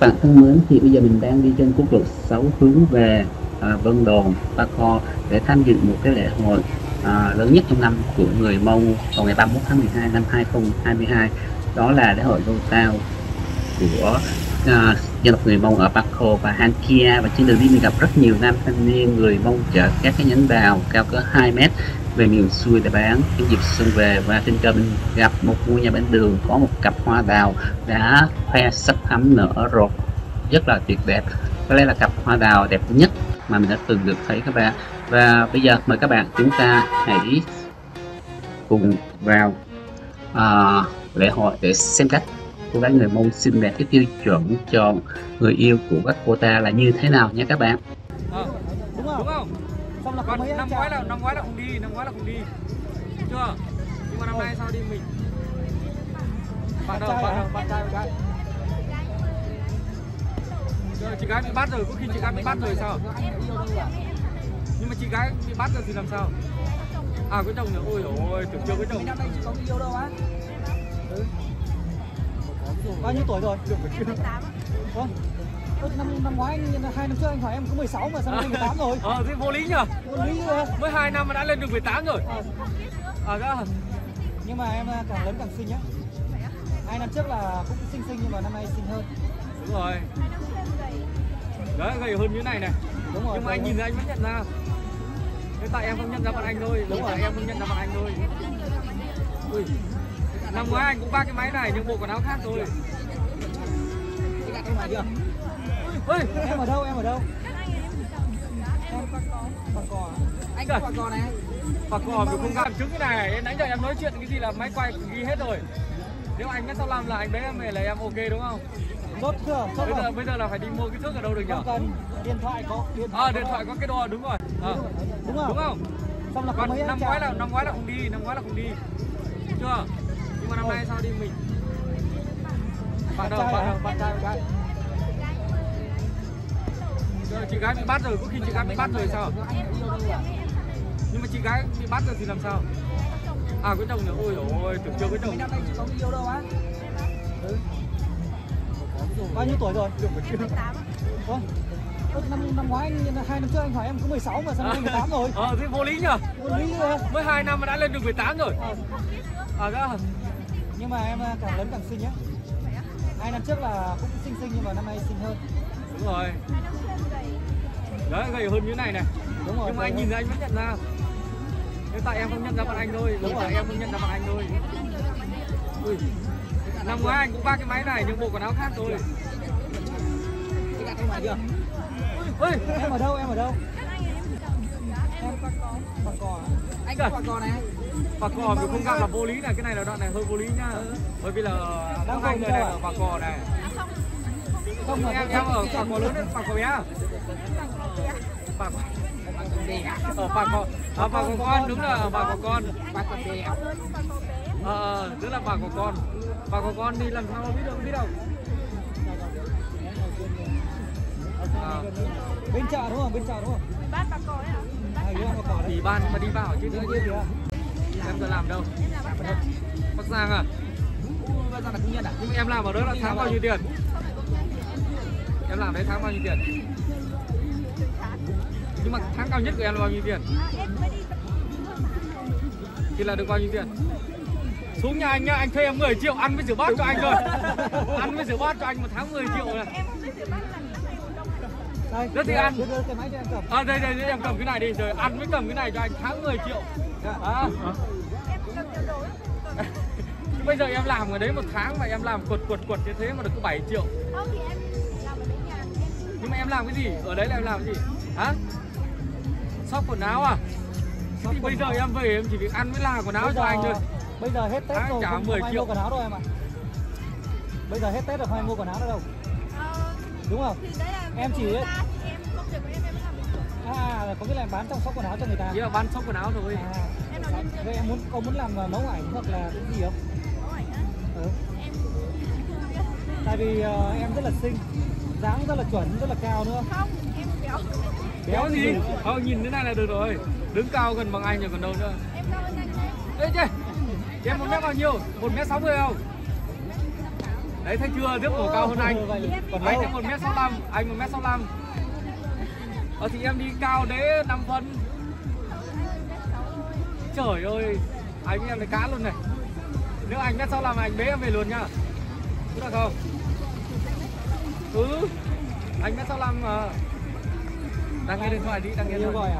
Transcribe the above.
Các bạn thân mến, thì bây giờ mình đang đi trên quốc lộ 6 hướng về Vân Đồn, Pà Cò để tham dự một cái lễ hội lớn nhất trong năm của người Mông vào ngày 31 tháng 12 năm 2022. Đó là lễ hội Gầu Tào của dân tộc người Mông ở Pà Cò và Hang Kia. Và trên đường đi mình gặp rất nhiều nam thanh niên người Mông chở các cái nhánh bào cao cỡ 2 mét về miền xuôi để bán trong dịp xuân về. Và trên cơ mình gặp một ngôi nhà bên đường có một cặp hoa đào đã khoe sắp hắm nở rộ rất là tuyệt đẹp. Có lẽ là cặp hoa đào đẹp nhất mà mình đã từng được thấy các bạn. Và bây giờ mời các bạn chúng ta hãy cùng vào lễ hội để xem cách cô gái người Mông xinh đẹp cái tiêu chuẩn chọn người yêu của các cô ta là như thế nào nha các bạn. Đúng không? Đúng không? Xong là còn năm ngoái là không đi, đúng chưa? Nhưng mà năm nay sao đi mình? Bạn trai. Rồi, chị gái bị bắt rồi, có khi chị gái bị bắt rồi sao? Nhưng mà chị gái bị bắt rồi thì làm sao? À, cái chồng nữa, ôi dồi ôi, tưởng chưa cái chồng. Mấy năm nay chị có người yêu đâu á? Bao nhiêu tuổi rồi? 28. Năm ngoái, 2 năm trước anh hỏi em có 16 mà sao lên 18 rồi? Thế vô lý nhờ? Vô lý rồi. Mới 2 năm mà đã lên được 18 rồi. Nhưng mà em càng lớn càng xinh nhá. 2 năm trước là cũng xinh nhưng mà năm nay xinh hơn. Đúng rồi. Đấy, gầy hơn như này này. Đúng rồi. Nhưng mà anh nhìn ra anh vẫn nhận ra. Thế tại em không nhận ra bọn anh thôi. Đúng rồi, em không nhận ra bọn anh thôi. Ui. Năm ngoái anh cũng ba cái máy này nhưng bộ quần áo khác rồi. Anh đặt em ở chưa? Ôi, em ở đâu? Em Pà Cò. Anh Pà Cò này. Pà Cò mình không làm chứng cái này. Em nãy giờ em nói chuyện cái gì là máy quay ghi hết rồi. Nếu anh biết sao làm là anh bé em về là em ok đúng không? Chốt chưa? Bây giờ là phải đi mua cái thước ở đâu được nhỉ? Không cần. Điện thoại có cái đo đúng rồi. Đúng không? Xong là có mấy năm ngoái là không đi, Chưa? Nhưng mà năm nay sao đi mình? Bạn trai. Rồi, chị gái bị bắt rồi, có khi chị gái bị bắt rồi sao? Nhưng mà chị gái bị bắt rồi thì làm sao? À, cái chồng nữa, ôi dồi ôi, tưởng chưa cái chồng. Mấy năm nay chị có người yêu đâu á? Bao nhiêu tuổi rồi? 28. Năm ngoái, 2 năm trước anh hỏi em có 16 mà sao lên 18 rồi? Thế vô lý nhờ? Vô lý rồi. Mới 2 năm mà đã lên được 18 rồi. Nhưng mà em càng lớn càng xinh nhá. 2 năm trước là cũng xinh nhưng mà năm nay xinh hơn. Đúng rồi. Đấy, gầy hơn như này này. Đúng rồi. Nhưng mà anh nhìn ra anh vẫn nhận ra. Thế tại em không nhận ra bọn anh thôi. Đúng rồi, em không nhận ra bọn anh thôi. Ui. Năm ngoái anh cũng ba cái máy này nhưng bộ quần áo khác rồi. Anh đặt em ở chưa? Ôi, em ở đâu? Em Pà Cò. Pà Cò. Anh Pà Cò này. Pà Cò mình không gặp là vô lý này, cái này là đoạn này hơi vô lý nhá. Bởi vì là đang hai người này ở Pà Cò này. Không mà em ở Pà Cò lớn đấy, Pà Cò bé. Bà con đúng là bà của con. Bà con bé. Tức là bà của con. Bà của con đi làm sao biết đâu. Bên chợ đúng không? Bán Pà Cò ấy hả? Thì ban mà đi vào chứ nữa. Em giờ làm đâu? Bắc Giang à? Bắc Giang là công nhân à? Nhưng em làm ở đó là tháng bao nhiêu tiền? Em làm đấy tháng bao nhiêu tiền? Nhưng mà tháng cao nhất của em là bao nhiêu tiền? Thì là được bao nhiêu tiền? Xuống nhà anh nhá, anh thuê em 10 triệu ăn với rửa bát cho anh rồi. Ăn với rửa bát cho anh một tháng 10 triệu này. Rất thì ăn. Đây em cầm cái này đi rồi ăn với cầm cái này cho anh tháng 10 triệu. Bây giờ em làm ở đấy một tháng mà em làm quật như thế mà được có 7 triệu. Nhưng mà em làm cái gì? Ở đấy là em làm cái gì? Hả? Shop quần áo à? Shop thì bây giờ em về em chỉ việc ăn với là quần áo cho anh thôi. Bây giờ hết Tết rồi, không ai mua quần áo đâu em ạ. Bây giờ hết Tết rồi không ai mua quần áo đâu. Đúng không? Em chỉ công việc của em mới làm được. À, có nghĩa là em bán trong shop quần áo cho người ta. Chỉ là bán shop quần áo thôi. Vậy em có muốn làm mẫu ảnh hoặc là cái gì không? Mẫu ảnh á? Tại vì em rất là xinh, dáng rất là chuẩn, rất là cao nữa. Không, em béo. Béo gì? Nhìn thế này là được rồi. Đứng cao gần bằng anh rồi còn đâu nữa. Em cao hơn anh đấy. Đấy chứ. Em 1m bao nhiêu? 1m60 không? Đấy, thấy chưa? Tiếp cổ cao hơn anh. Còn anh là 1m65, anh 1m65. Thì em đi cao đế 5 phân. Trời ơi, anh với em thấy cá luôn này. Nếu anh 1m65 anh bế em về luôn nha. Đúng được không? Ừ, anh 1m65 mà. Đang nghe điện thoại đi, đang nghe điện thoại.